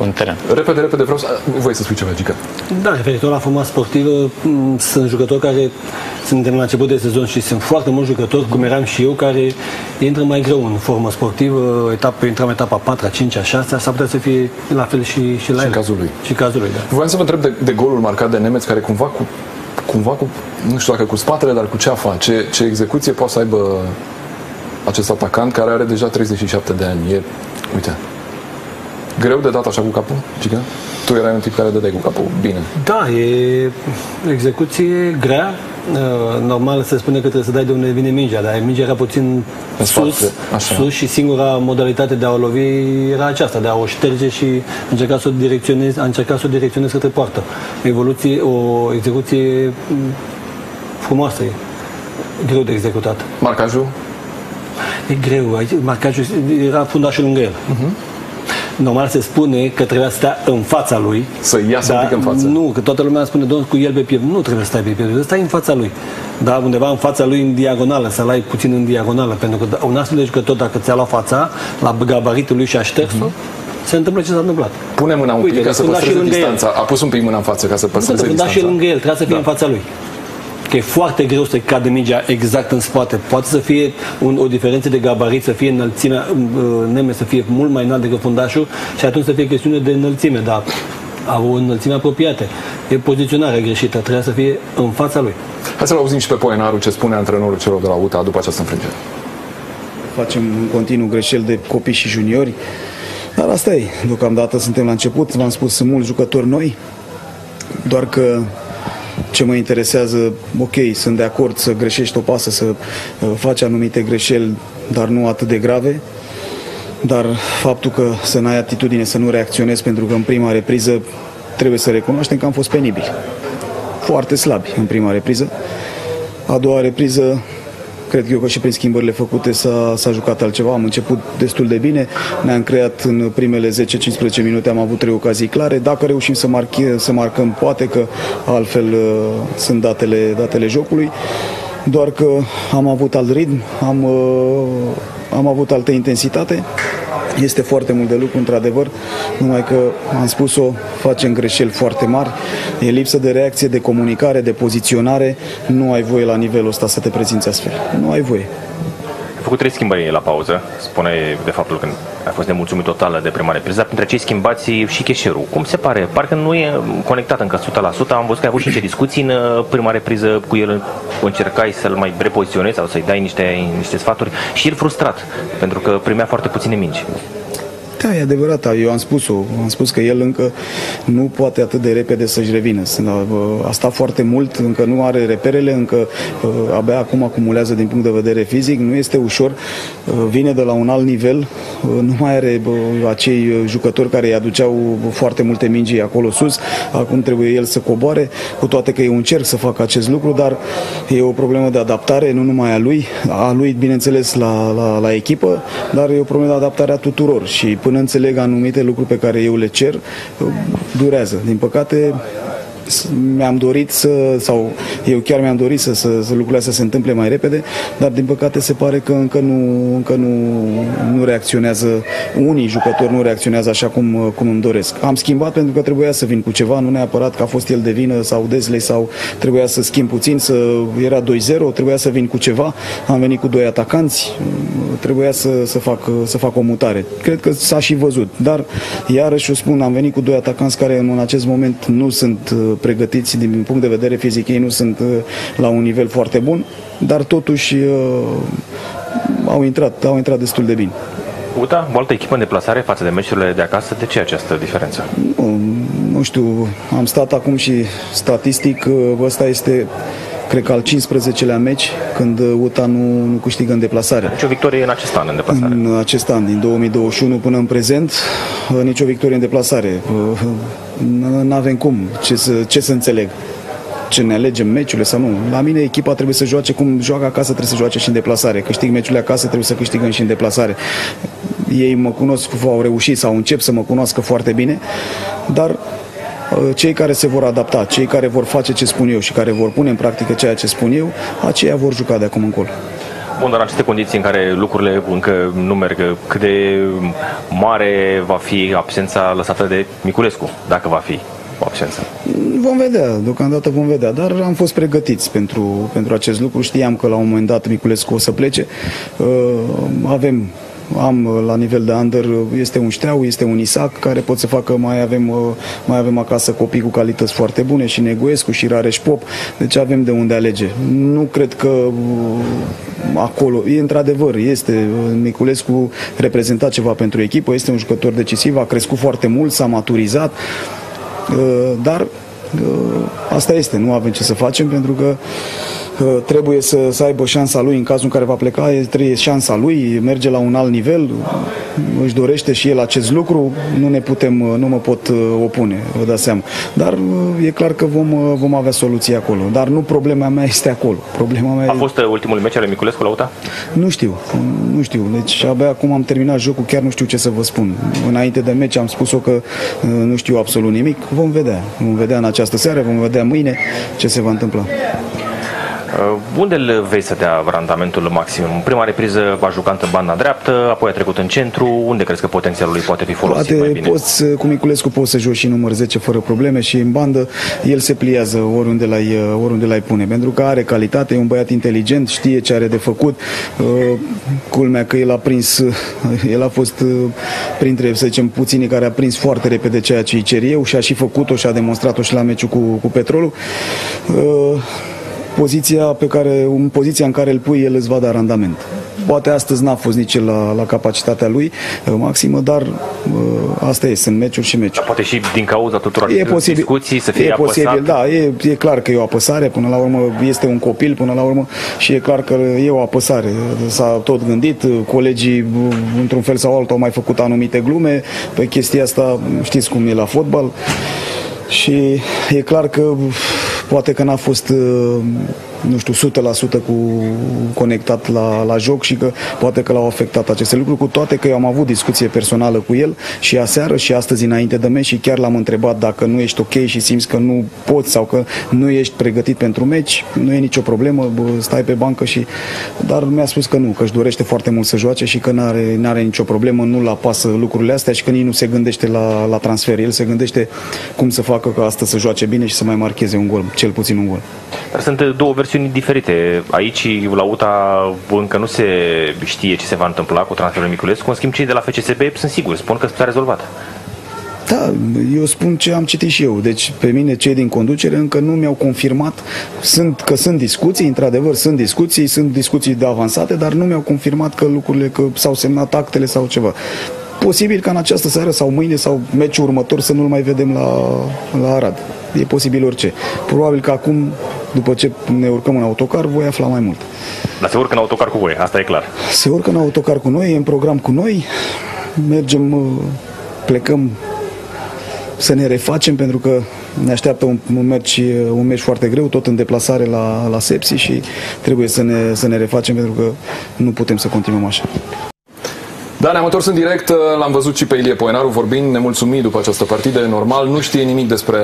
în teren. Repede, vreau să... Voi să spui ceva, Gica. Da, referitor la forma sportivă, sunt jucători care suntem la început de sezon și sunt foarte mulți jucători, cum eram și eu, care intră mai greu în formă sportivă, intrăm etapa 4-a, 5-a, 6-a, s-ar putea să fie la fel și la el. Și în cazul lui, da. Voiam să vă întreb de golul marcat de Nemec, care cumva cu, nu știu dacă cu spatele, dar cu ce a face, ce execuție poate să aibă acest atacant, care are deja 37 de ani. E, uite... Greu de dat așa cu capul, Gica? Tu erai un tip care dădeai cu capul, bine. Da, e execuție grea. Normal se spune că trebuie să dai de unde vine mingea, dar mingea era puțin sus și singura modalitate de a o lovi era aceasta, de a o șterge și a încerca să o direcționezi către poartă. O execuție frumoasă e, greu de executat. Marcajul? E greu, marcajul era fundașul lângă el. Normal se spune că trebuia să stea în fața lui. Să iasă un pic în față. Nu, că toată lumea spune, domnul, cu el pe piept. Nu trebuie să stai pe piept, trebuie să stai în fața lui. Dar undeva în fața lui, în diagonală, să-l ai puțin în diagonală. Pentru că un astfel de jucător, dacă ți-a luat fața, la gabaritul lui și a șters-o, se întâmplă ce s-a întâmplat. Pune mâna un pic ca să păstreze distanța. A pus un pic mâna în față ca să păstreze distanța. Și lângă el, trebuie să fie în fața lui. Că e foarte greu să cadă mingea exact în spate. Poate să fie o diferență de gabarit, să fie înălțimea, Neme să fie mult mai înalt decât fundașul și atunci să fie chestiune de înălțime, dar au o înălțime apropiată. E poziționarea greșită, trebuie să fie în fața lui. Hai să-l auzim și pe Poenaru ce spune antrenorul celor de la UTA după această înfrângere. Facem în continuu greșeli de copii și juniori, dar asta e. Deocamdată suntem la început, v-am spus, sunt mulți jucători noi, doar că ce mă interesează, ok, sunt de acord să greșești o pasă, să faci anumite greșeli, dar nu atât de grave. Dar faptul că să n-ai atitudine, să nu reacționezi, pentru că în prima repriză trebuie să recunoaștem că am fost penibili. Foarte slabi în prima repriză. A doua repriză, cred eu că și prin schimbările făcute s-a jucat altceva. Am început destul de bine, ne-am creat în primele 10-15 minute, am avut 3 ocazii clare. Dacă reușim să marcăm, poate că altfel sunt datele jocului. Doar că am avut alt ritm, am avut altă intensitate. Este foarte mult de lucru, într-adevăr, numai că, am spus-o, facem greșeli foarte mari, e lipsă de reacție, de comunicare, de poziționare, nu ai voie la nivelul ăsta să te prezinți astfel, nu ai voie. Ai făcut 3 schimbări la pauză, spune de faptul că a fost nemulțumit totală de prima repriză, dar printre cei schimbați și Cheșeru. Cum se pare? Parcă nu e conectat încă 100%, am văzut că ai avut și niște discuții în prima repriză cu el, încercai să-l mai repoziționezi sau să-i dai niște sfaturi și el frustrat, pentru că primea foarte puține mingi. Da, e adevărat, eu am spus că el încă nu poate atât de repede să-și revină. A stat foarte mult, încă nu are reperele, încă abia acum acumulează din punct de vedere fizic, nu este ușor, vine de la un alt nivel, nu mai are acei jucători care îi aduceau foarte multe mingi acolo sus, acum trebuie el să coboare, cu toate că eu încerc să fac acest lucru, dar e o problemă de adaptare, nu numai a lui bineînțeles la echipă, dar e o problemă de adaptare a tuturor și până înțeleg anumite lucruri pe care eu le cer, durează. Din păcate, eu chiar mi-am dorit să lucrurile astea se întâmple mai repede, dar din păcate se pare că încă nu reacționează, unii jucători nu reacționează așa cum îmi doresc. Am schimbat pentru că trebuia să vin cu ceva, nu neapărat că a fost el de vină sau Desley sau trebuia să schimb puțin, era 2-0, trebuia să vin cu ceva, am venit cu 2 atacanți, trebuia să fac o mutare. Cred că s-a și văzut, dar iarăși o spun, am venit cu 2 atacanți care în acest moment nu sunt pregătiți din punct de vedere fizic, ei nu sunt la un nivel foarte bun, dar totuși au intrat destul de bine. UTA, o altă echipă în deplasare față de meciurile de acasă, de ce această diferență? Nu știu, am stat acum și statistic, ăsta este, cred că al 15-lea meci când UTA nu câștigă în deplasare. Nici o victorie în acest an în deplasare. În acest an, din 2021 până în prezent, nici o victorie în deplasare. N-avem cum, ce să înțeleg? Ce ne alegem, meciurile sau nu? La mine echipa trebuie să joace cum joacă acasă, trebuie să joace și în deplasare. Câștig meciurile acasă, trebuie să câștigăm și în deplasare. Ei mă cunosc, au reușit sau încep să mă cunoască foarte bine, dar cei care se vor adapta, cei care vor face ce spun eu și care vor pune în practică ceea ce spun eu, aceia vor juca de acum încolo. Bun, dar în aceste condiții în care lucrurile încă nu merg, cât de mare va fi absența lăsată de Miculescu, dacă va fi o absență? Vom vedea, deocamdată vom vedea, dar am fost pregătiți pentru acest lucru. Știam că la un moment dat Miculescu o să plece. Am la nivel de under, este un Șteau, este un Isac care pot să facă, mai avem acasă copii cu calități foarte bune, și Negoescu și Rareș Pop, deci avem de unde alege. Nu cred că acolo, într-adevăr, este Miculescu reprezentat ceva pentru echipă, este un jucător decisiv, a crescut foarte mult, s-a maturizat, dar asta este, nu avem ce să facem, pentru că trebuie să aibă șansa lui. În cazul în care va pleca, trebuie șansa lui, merge la un alt nivel, își dorește și el acest lucru, nu mă pot opune, vă dați seama. Dar e clar că vom avea soluții acolo, dar nu problema mea este acolo. Problema mea... A fost ultimul meci al lui Miculescu la UTA? Nu știu, deci abia acum am terminat jocul, chiar nu știu ce să vă spun. Înainte de meci am spus-o că nu știu absolut nimic, vom vedea în această seară, vom vedea mâine ce se va întâmpla. Unde îl vei să dea randamentul maxim? În prima repriză va juca în banda dreaptă, apoi a trecut în centru. Unde crezi că potențialul lui poate fi folosit mai bine? Cu Miculescu poți să joci și număr 10 fără probleme și în bandă el se pliază oriunde l-ai pune, pentru că are calitate, e un băiat inteligent, știe ce are de făcut. Culmea că el a fost printre, să zicem, puținii care a prins foarte repede ceea ce îi cer eu și a și făcut-o și a demonstrat-o și la meciul cu Petrolul. Poziția în care îl pui, el îți va da randament. Poate astăzi n-a fost nici la capacitatea lui maximă, dar asta e, sunt meciuri și meciuri. Dar poate și din cauza tuturor discuții să fie apăsat. Da, e clar că e o apăsare, până la urmă este un copil, până la urmă, și e clar că e o apăsare. S-a tot gândit, colegii într-un fel sau altul au mai făcut anumite glume pe chestia asta, știți cum e la fotbal. Și e clar că poate că n-a fost, nu știu, 100% conectat la joc și că poate că l-au afectat aceste lucruri, cu toate că eu am avut discuție personală cu el și aseară și astăzi înainte de meci și chiar l-am întrebat: dacă nu ești ok și simți că nu poți sau că nu ești pregătit pentru meci, nu e nicio problemă, stai pe bancă și... Dar mi-a spus că nu, că își dorește foarte mult să joace și că n-are nicio problemă, nu-l apasă lucrurile astea și că nici nu se gândește la transfer. El se gândește cum să facă ca astăzi să joace bine și să mai marcheze un gol, cel puțin un gol. Dar sunt două versiuni diferite. Aici, la UTA, încă nu se știe ce se va întâmpla cu transferul Miculescu. În schimb, cei de la FCSB sunt siguri, spun că s-a rezolvat. Da, eu spun ce am citit și eu. Deci, pe mine, cei din conducere încă nu mi-au confirmat că sunt discuții, într-adevăr sunt discuții de avansate, dar nu mi-au confirmat că s-au semnat actele sau ceva. Posibil că în această seară sau mâine sau meciul următor să nu-l mai vedem la Arad. E posibil orice. Probabil că acum, după ce ne urcăm în autocar, voi afla mai mult. Dar se urcă în autocar cu voi, asta e clar. Se urcă în autocar cu noi, e în program cu noi. Mergem, plecăm să ne refacem, pentru că ne așteaptă un meci foarte greu, tot în deplasare la Sepsi, și trebuie să ne refacem, pentru că nu putem să continuăm așa. Da, ne-am întors în direct, l-am văzut și pe Ilie Poenaru vorbind, nemulțumit după această partidă, normal, nu știe nimic despre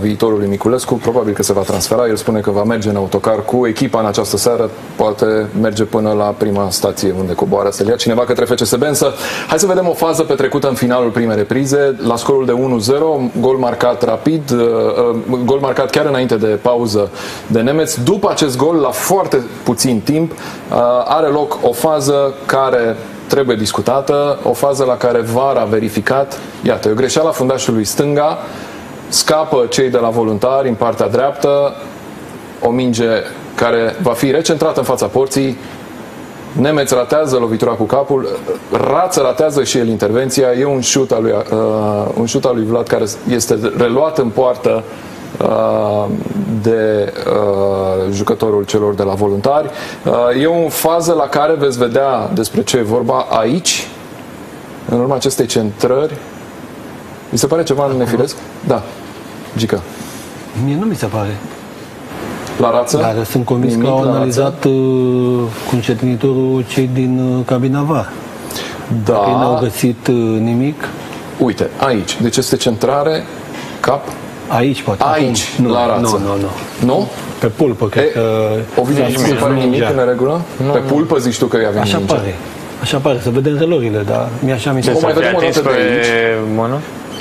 viitorul lui Miculescu, probabil că se va transfera, el spune că va merge în autocar cu echipa în această seară, poate merge până la prima stație unde coboară să-l ia cineva către FCSB, însă hai să vedem o fază petrecută în finalul primei reprize, la scorul de 1-0, gol marcat rapid, gol marcat chiar înainte de pauză de Nemec. După acest gol, la foarte puțin timp, are loc o fază care trebuie discutată, o fază la care VAR a verificat, iată, o greșeală a fundașului stânga, scapă cei de la Voluntari în partea dreaptă, o minge care va fi recentrată în fața porții, Nemec ratează lovitura cu capul, Rață ratează și el intervenția, e un șut al lui Vlad care este reluat în poartă de jucătorul celor de la Voluntari. E o fază la care veți vedea despre ce e vorba aici, în urma acestei centrări. Mi se pare ceva nefiresc? Da, Gica. Mie nu mi se pare. La Rață? Dar sunt convins că au analizat cu certinitorul cei din cabina VAR. Da. Ei n-au găsit nimic. Uite, aici. Deci este centrare, cap, Aici poate. Aici, acum, nu, la rață. Nu? Pe pulpă, cred că... O vine fără nimic în regulă? Pe pulpă zici tu că i-a venit mingea. Așa pare, să vedem relorile, dar mi-așa aminte. O mai vedem o dată de aici.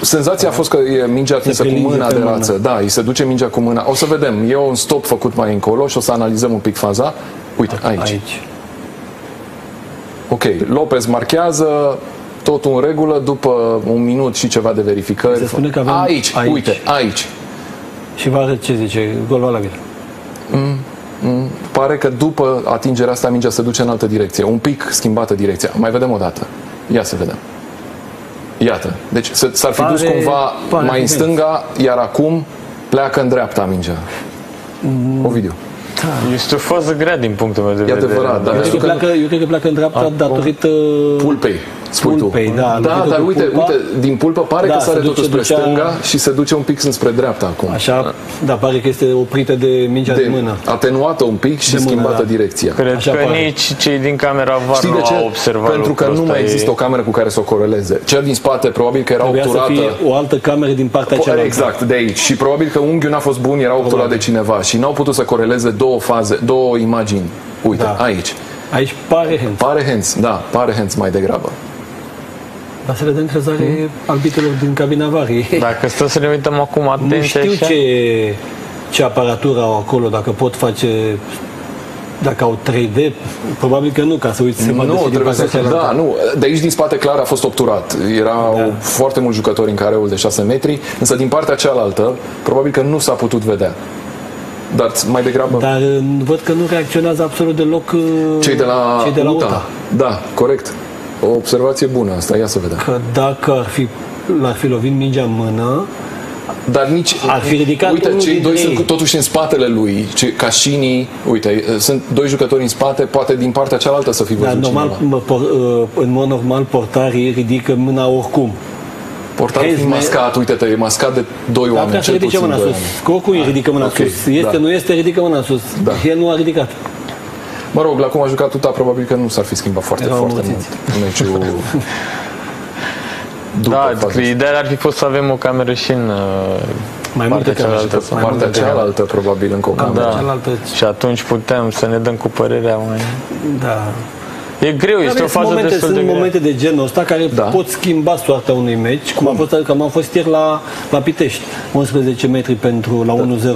Senzația a fost că e mingea atinsă cu mâna de rață. Da, îi se duce mingea cu mâna. O să vedem. E un stop făcut mai încolo și o să analizăm un pic faza. Uite, aici. Ok, Lopes marchează, totul în regulă, după un minut și ceva de verificări. Se spune că avem aici, uite, aici. Și vă arăt ce zice, golul ăla vine. Pare că după atingerea asta, mingea se duce în altă direcție, un pic schimbată direcția. Mai vedem o dată. Ia să vedem. Iată, deci s-ar fi dus cumva mai în stânga, iar acum pleacă în dreapta mingea. Ovidiu. Da. Este o fază grea din punctul meu de vedere. E adevărat, dar eu cred că pleacă în dreapta datorită pulpei. Pulpei, da, dar uite, din pulpă pare că sare totul spre stânga și se duce un pic spre dreapta acum. Așa, dar pare că este oprită de mingea de mână. Atenuată un pic și schimbată direcția. Cred că nici cei din camera VAR nu au observat. Pentru că nu mai există o cameră cu care să o coreleze. Cea din spate probabil că era obturată. O altă cameră din partea cealaltă. Exact, de aici. Și probabil că unghiul n-a fost bun, era obturat de cineva și n-au putut să coreleze două faze, două imagini. Uite, aici. Aici pare hands. Pare hands, da, pare hands mai degrabă. Dar să le dăm crezare arbitrilor din cabina varii. Dacă stăm să ne uităm acum atenție. Nu știu ce aparatură au acolo, dacă pot face, dacă au 3D, probabil că nu, ca să uiți seama de de aici din spate clar a fost obturat. Erau foarte mulți jucători în careul de 6 metri, însă din partea cealaltă, probabil că nu s-a putut vedea. Dar mai degrabă... Dar văd că nu reacționează absolut deloc cei de la, UTA. Da, corect. O observație bună asta, ia să vedem. Că dacă l-ar fi lovit mingea în mână, dar nici... ar fi ridicat. Uite, cei doi sunt totuși în spatele lui, Cașinii, uite, sunt doi jucători în spate, poate din partea cealaltă să fi văzut cineva. În mod normal, portarii ridică mâna oricum. Portarul e mascat, uite-te, e mascat de doi oameni, cel puțin doi oameni. Cocul îi ridică mâna sus, este, nu este, ridică mâna sus, el nu a ridicat. Mă rog, la cum a jucat UTA, probabil că nu s-ar fi schimbat foarte mult. Da, ideea ar fi fost să avem o cameră și în partea cealaltă. Partea cealaltă, probabil, încă o cameră. Și atunci putem să ne dăm cu părerea oamenii. Da. E greu, este o fază destul de greu. Sunt momente de genul ăsta care pot schimba soarta unui meci, cum a fost, adică am fost ieri la Pitești, 11 metri la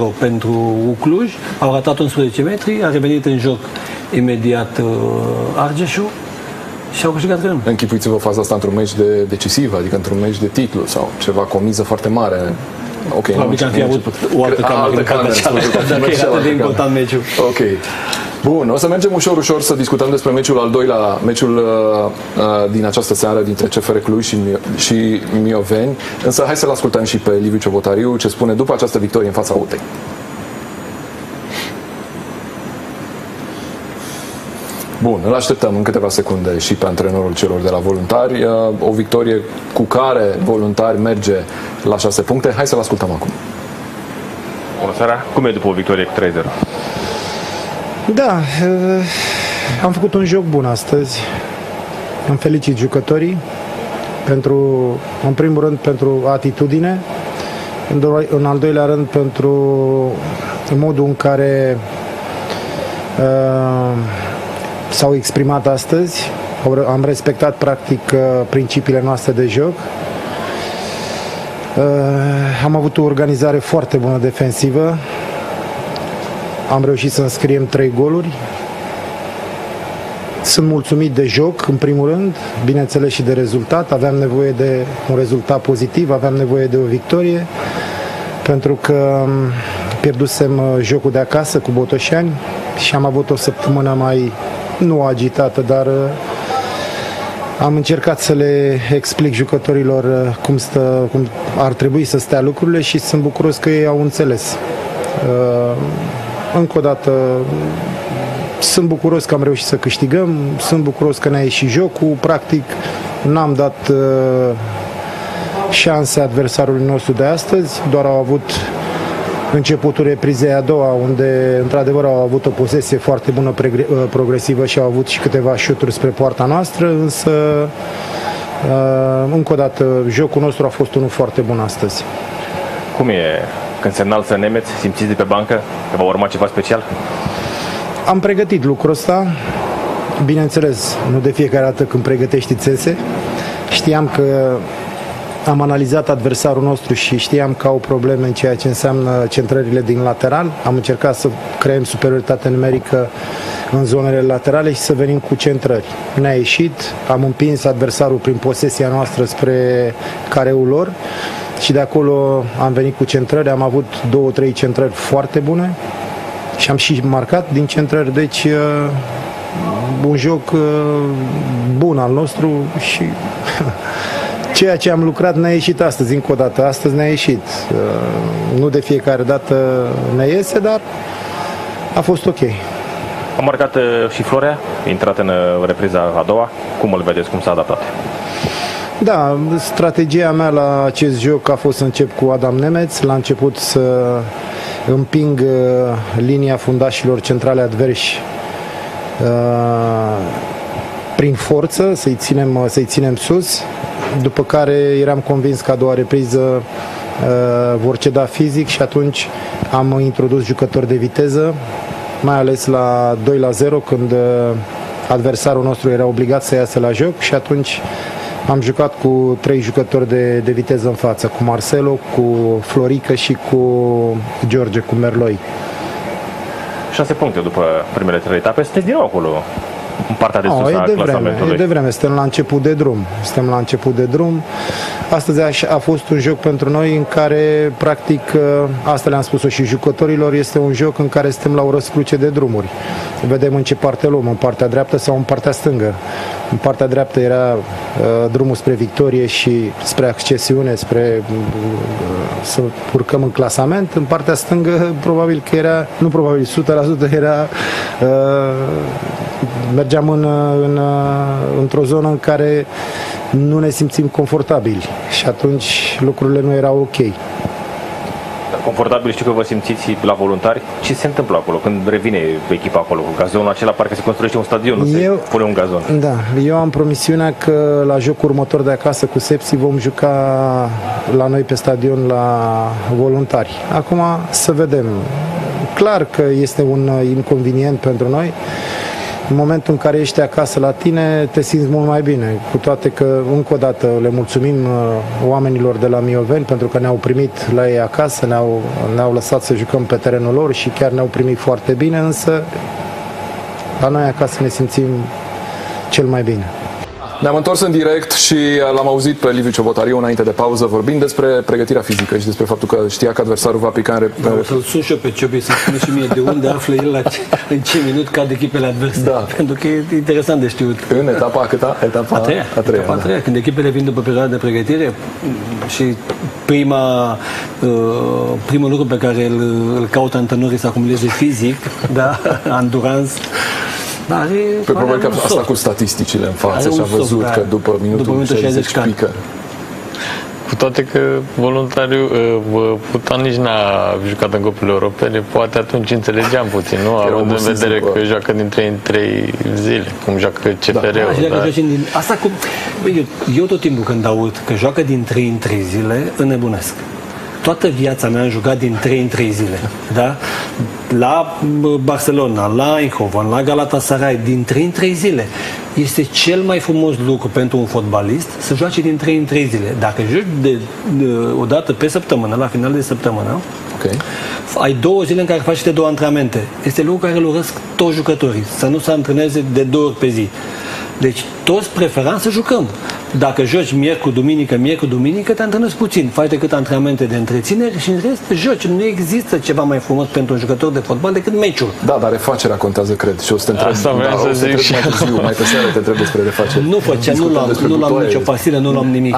1-0 pentru U Cluj, au ratat 11 metri, a revenit în joc imediat Argeșu și au câștigat trenul. Închipuiți-vă faza asta într-un meci decisiv, adică într-un meci de titlu sau ceva cu o miză foarte mare. Probabil că am fi avut o altă cameră, dacă e atât de important meciul. Ok. Bun, o să mergem ușor, ușor să discutăm despre meciul al doilea, meciul din această seară dintre CFR Cluj și Mioveni. Însă hai să-l ascultăm și pe Liviu Ciobotariu ce spune după această victorie în fața UTEI. Bun, îl așteptăm în câteva secunde și pe antrenorul celor de la Voluntari. O victorie cu care Voluntari merge la 6 puncte. Hai să-l ascultăm acum. Bună seara! Cum e după o victorie cu 3-0? Da, am făcut un joc bun astăzi. Îmi felicit jucătorii, în primul rând pentru atitudine, în al doilea rând pentru modul în care s-au exprimat astăzi. Am respectat practic principiile noastre de joc. Am avut o organizare foarte bună defensivă. Am reușit să înscriem 3 goluri. Sunt mulțumit de joc, în primul rând, bineînțeles și de rezultat. Aveam nevoie de un rezultat pozitiv, aveam nevoie de o victorie, pentru că pierdusem jocul de acasă cu Botoșani și am avut o săptămână mai nu agitată, dar am încercat să le explic jucătorilor cum ar trebui să stea lucrurile și sunt bucuros că ei au înțeles. Încă o dată, sunt bucuros că am reușit să câștigăm, sunt bucuros că ne-a ieșit jocul, practic n-am dat șanse adversarului nostru de astăzi, doar au avut începutul reprizei a doua, unde într-adevăr au avut o posesie foarte bună progresivă și au avut și câteva șuturi spre poarta noastră, însă încă o dată, jocul nostru a fost unul foarte bun astăzi. Cum e când se înalță Nemec? Simțiți de pe bancă că va urma ceva special? Am pregătit lucrul ăsta. Bineînțeles, nu de fiecare dată când pregătești țese. Știam că am analizat adversarul nostru și știam că au probleme în ceea ce înseamnă centrările din lateral. Am încercat să creăm superioritate numerică în zonele laterale și să venim cu centrări. Ne-a ieșit, am împins adversarul prin posesia noastră spre careul lor și de acolo am venit cu centrări. Am avut 2-3 centrări foarte bune și am și marcat din centrări, deci un joc bun al nostru și ceea ce am lucrat ne-a ieșit astăzi, încă o dată. Astăzi ne-a ieșit. Nu de fiecare dată ne iese, dar a fost ok. A marcat și Florea, intrat în repriza a doua. Cum îl vedeți, cum s-a adaptat? Da, strategia mea la acest joc a fost să încep cu Adam Nemeț. La început să împing linia fundașilor centrale adversi prin forță, să-i ținem sus. După care eram convins că a doua repriză vor ceda fizic și atunci am introdus jucători de viteză, mai ales la 2-0, când adversarul nostru era obligat să iasă la joc, și atunci am jucat cu 3 jucători de viteză în față, cu Marcelo, cu Florica și cu George, cu Merloi. 6 puncte după primele 3 etape, sunteți din nou acolo. În partea de sus a clasamentului. E de vreme, suntem la început de drum. Astăzi a fost un joc pentru noi în care, practic, asta le-am spus-o și jucătorilor, este un joc în care suntem la o răscruce de drumuri. Vedem în ce parte luăm, în partea dreaptă sau în partea stângă. În partea dreaptă era drumul spre victorie și spre accesiune, spre să urcăm în clasament. În partea stângă, probabil că era, nu probabil, 100% era... mergeam într-o zonă în care nu ne simțim confortabili și atunci lucrurile nu erau ok. Confortabil știu că vă simțiți la Voluntari. Ce se întâmplă acolo? Când revine echipa acolo cu gazonul acela, parcă se construiește un stadion, nu se pune un gazon. Da, eu am promisiunea că la jocul următor de acasă cu Sepsi vom juca la noi pe stadion la Voluntari. Acum să vedem. Clar că este un inconvenient pentru noi. În momentul în care ești acasă la tine, te simți mult mai bine. Cu toate că, încă o dată, le mulțumim oamenilor de la Mioveni pentru că ne-au primit la ei acasă, ne-au lăsat să jucăm pe terenul lor și chiar ne-au primit foarte bine, însă la noi acasă ne simțim cel mai bine. Ne-am întors în direct și l-am auzit pe Liviu Ciobotariu înainte de pauză vorbind despre pregătirea fizică și despre faptul că știa că adversarul va pica în repede. Să-l sun și eu pe Ciobi să spune și mie de unde află el în ce minut cad echipele adverse. Da. Pentru că e interesant de știut. În etapa a câta? Etapa a treia. Etapa a treia. Când echipele vin după perioada de pregătire și primul lucru pe care îl caută antenorii să acumuleze fizic, da, endurance. Dar pe probabil că asta cu statisticile în față și a văzut că după minutul 60 pică. Cu toate că Voluntariu Putan nici n-a jucat în cupele europene, poate atunci înțelegeam puțin, nu? Având în vedere că joacă din 3 în 3 zile, cum joacă CFR-ul. Da. Eu tot timpul când aud că joacă din 3 în 3 zile, înnebunesc. Toată viața mea am jucat din 3 în 3 zile, da? La Barcelona, la Eindhoven, la Galatasaray, din 3 în 3 zile. Este cel mai frumos lucru pentru un fotbalist să joace din 3 în 3 zile. Dacă joci o dată pe săptămână, la final de săptămână, okay, ai 2 zile în care faci de 2 antrenamente. Este lucru care îl urăsc toți jucătorii, să nu se antreneze de 2 ori pe zi. Deci toți preferam să jucăm. Dacă joci miercuri, duminică, te antrenezi puțin. Faci decât antrenamente de întreținere și în rest joci. Nu există ceva mai frumos pentru un jucător de fotbal decât meciul. Da, dar refacerea contează, cred. Și o să te întreb, asta vreau să zic și eu. Mai pe seară te întreb despre refacere. Nu făceam, nu luam nicio pastilă, nu luam nimic.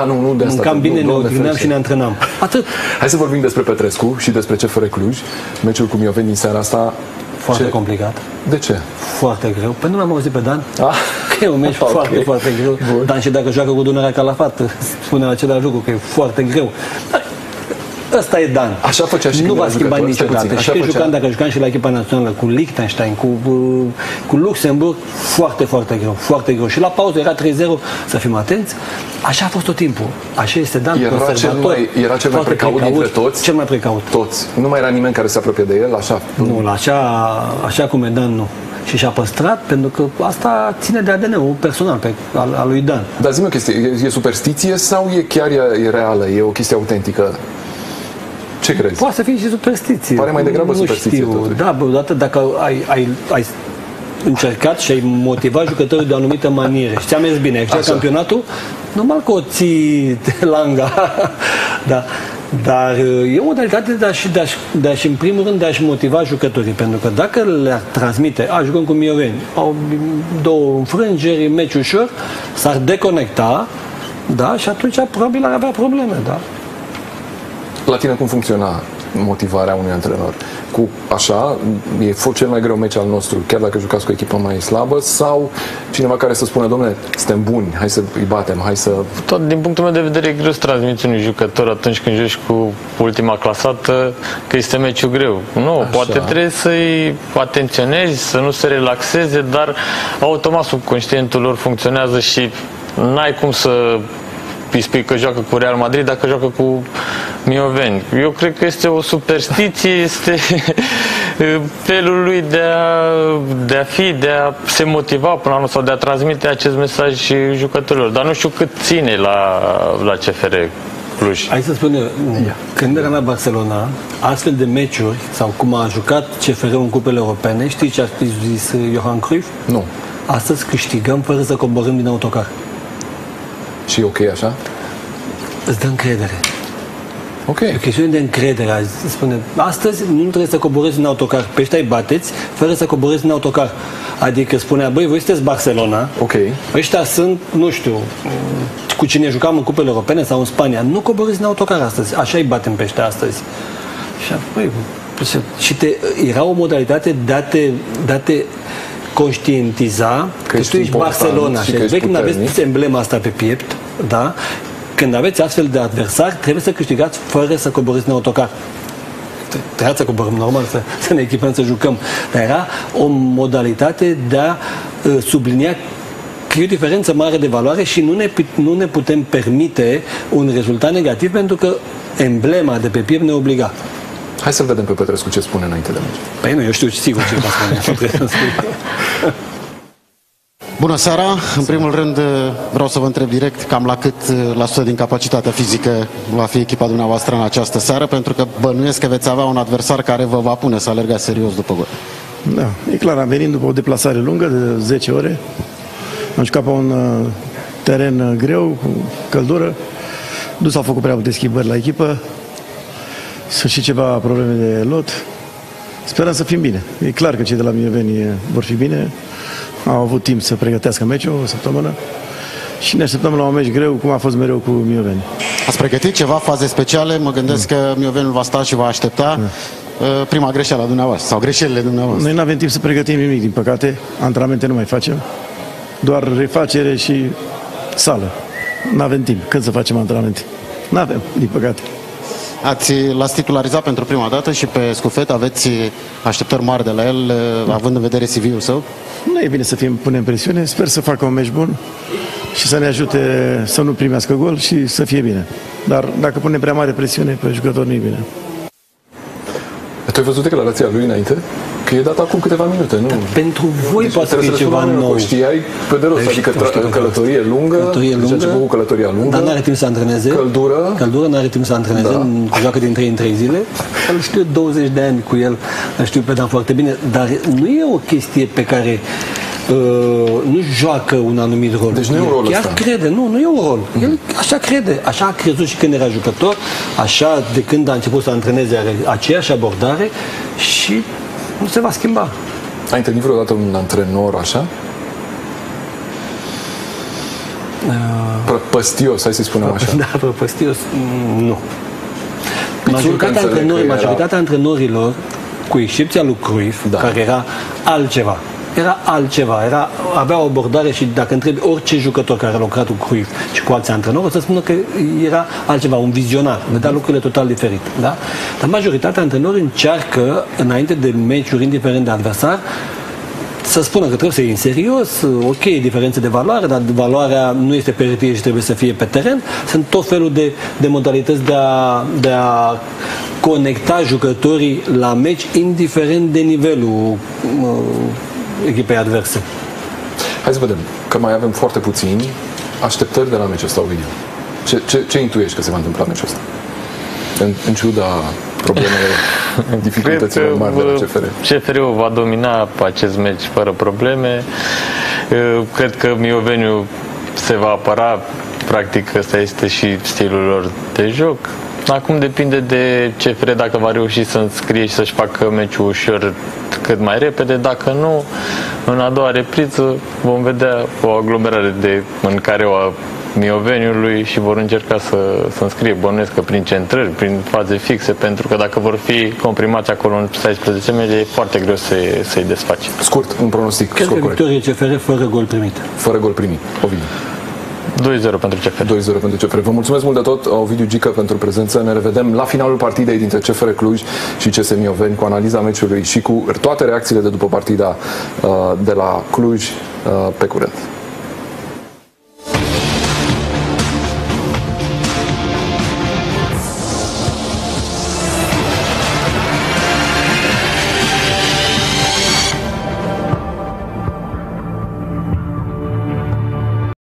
Mâncam bine, ne odihneam și ne antrenam. Atât. Hai să vorbim despre Petrescu și despre CFR Cluj. Meciul cu Mioveni din seara asta. Foarte complicat. De ce? Foarte greu. Păi nu l-am auzit pe Dan. Că e un meci foarte greu. Bun. Dan și dacă joacă cu Dunărea Calafat, spune același lucru, că e foarte greu. Dar Ăsta e Dan. Așa făcea și nu va schimba nici puțin. Și când jucam, dacă jucam și la echipa națională cu Liechtenstein, cu Luxemburg, foarte, foarte greu, foarte greu. Și la pauză era 3-0, să fim atenți. Așa a fost tot timpul. Așa este Dan, conservator. Era cel mai precaut dintre toți. Cel mai precaut. Toți. Nu mai era nimeni care se apropie de el, așa. Nu, așa cum e Dan, nu. Și și-a păstrat, pentru că asta ține de ADN-ul personal al lui Dan. Dar zi-mi o chestie, e superstiție sau e chiar reală? E o chestie autentică? Ce crezi? Poate să fie și superstiție. Pare mai degrabă superstiție, totuși. Da, bă, odată dacă ai încercat și ai motivat jucătorul de o anumită manieră și ți-a mers bine, ai făcut campionatul, normal că o ții langa. Da. Dar e o modalitate de a-și, în primul rând, de a-și motiva jucătorii. Pentru că dacă le-ar transmite, jucăm cu Mioveni, au două înfrângeri, meci ușor, s-ar deconecta, da, și atunci probabil ar avea probleme, da. La tine cum funcționa motivarea unui antrenor? Cu așa, e cel mai greu meci al nostru, chiar dacă jucați cu echipa mai slabă, sau cineva care să spună, domnule, suntem buni, hai să îi batem, hai să... Tot din punctul meu de vedere e greu să transmiți unui jucător atunci când joci cu ultima clasată că este meciul greu. Nu, așa. Poate trebuie să-i atenționezi, să nu se relaxeze, dar automat subconștientul lor funcționează și n-ai cum să... îi spui că joacă cu Real Madrid dacă joacă cu Mioveni. Eu cred că este o superstiție, este felul lui de a se motiva până la urmă sau de a transmite acest mesaj jucătorilor. Dar nu știu cât ține la CFR Cluj. Hai să spun eu, când eram la Barcelona, astfel de meciuri, sau cum a jucat CFR-ul în cupele europene, știi ce a zis Johan Cruyff? Nu. Astăzi câștigăm fără să coborâm din autocar. Și ok, așa? Îți dă încredere. Ok. E o chestiune de încredere. Spune, astăzi nu trebuie să coborâți în autocar. Pe ăștia îi bateți fără să coborâți în autocar. Adică spunea, băi, voi sunteți Barcelona. Ok. Ăștia sunt, nu știu, cu cine jucam în cupele europene sau în Spania. Nu coborâți în autocar astăzi. Așa îi batem pe ăștia astăzi. Și, băi, și era o modalitate de a te conștientiza că tu ești Barcelona și când aveți emblema asta pe piept, da? Când aveți astfel de adversari, trebuie să câștigați fără să coborâți în autocar. Trebuia să coborâm, normal, să ne echipăm, să jucăm. Dar era o modalitate de a sublinia că e o diferență mare de valoare și nu ne putem permite un rezultat negativ pentru că emblema de pe piept ne obliga. Hai să vedem pe Petrescu ce spune înainte de meci. Păi nu, eu știu sigur ce va spune. Bună seara! În primul rând vreau să vă întreb direct cam la cât la sută din capacitatea fizică va fi echipa dumneavoastră în această seară, pentru că bănuiesc că veți avea un adversar care vă va pune să alergați serios după gol. Da, e clar, am venit după o deplasare lungă de 10 ore. Am jucat pe un teren greu, cu căldură. Nu s-au făcut prea multe schimbări la echipă. Sunt și ceva probleme de lot. Sperăm să fim bine. E clar că cei de la Mioveni vor fi bine. Au avut timp să pregătească meciul o săptămână și ne așteptăm la un meci greu, cum a fost mereu cu Mioveni. Ați pregătit ceva faze speciale? Mă gândesc că Mioveniul va sta și va aștepta prima greșeală a dumneavoastră sau greșelile dumneavoastră. Noi nu avem timp să pregătim nimic, din păcate. Antrenamente nu mai facem. Doar refacere și sală. Nu avem timp. Când să facem antrenamente? Nu avem, din păcate. L-ați titularizat pentru prima dată și pe Scufet, aveți așteptări mari de la el, având în vedere CV-ul său? Nu e bine să punem presiune, sper să facă un meci bun și să ne ajute să nu primească gol și să fie bine. Dar dacă punem prea mare presiune pe jucător, nu e bine. Tu ai văzut declarația lui înainte? Că e dat acum câteva minute, nu? Dar pentru voi deci poate fi ceva nou. Știai pe de rost, adică călătorie lungă, călătoria lungă, dar n-are timp să antreneze, căldură, n-are timp să antreneze, da. Joacă din 3 în 3 zile, îl știu 20 de ani cu el, îl știu pe Dan foarte bine, dar nu e o chestie pe care nu joacă un anumit rol. Deci nu e un rol ăsta. Chiar crede, nu e un rol. El așa crede, așa a crezut și când era jucător, așa de când a început să antreneze are aceeași abordare și nu se va schimba. Ai întâlnit vreodată un antrenor așa? Prăpăstios, hai să-i spunem așa. Da, prăpăstios, nu. Majoritatea antrenorilor, cu excepția lui Cruyff, care era altceva, era altceva, era, avea o abordare și dacă întrebi orice jucător care a lucrat cu Cruyff și cu alți antrenori, o să spună că era altceva, un vizionar, vedea lucrurile total diferit. Da? Dar majoritatea antrenorilor încearcă, înainte de meciuri, indiferent de adversar, să spună că trebuie să iei în serios, ok, diferențe de valoare, dar valoarea nu este pe hârtie și trebuie să fie pe teren. Sunt tot felul de modalități de a conecta jucătorii la meci, indiferent de nivelul echipei adverse. Hai să vedem, că mai avem foarte puțini așteptări de la meciul ăsta, Ovidiu. Ce intuiești că se va întâmpla meciul ăsta? În ciuda problemele, dificultățile mari de la CFR. CFR-ul va domina acest meci fără probleme. Cred că Mioveniu se va apăra, practic ăsta este și stilul lor de joc. Acum depinde de CFR dacă va reuși să înscrie și să-și facă meciul ușor cât mai repede. Dacă nu, în a doua repriză vom vedea o aglomerare în care o Mioveniului și vor încerca să înscrie, bănuiesc că prin centrări, prin faze fixe, pentru că dacă vor fi comprimați acolo în 16 meci, e foarte greu să-i desfaci. Scurt, un pronostic. Cred că victorie CFR fără gol primit. Fără gol primit. Ovidiu. 2-0 pentru CFR. 2-0 pentru CFR. Vă mulțumesc mult de tot, Ovidiu Gică, pentru prezență. Ne revedem la finalul partidei dintre CFR Cluj și CS Mioveni cu analiza meciului și cu toate reacțiile de după partida de la Cluj. Pe curând.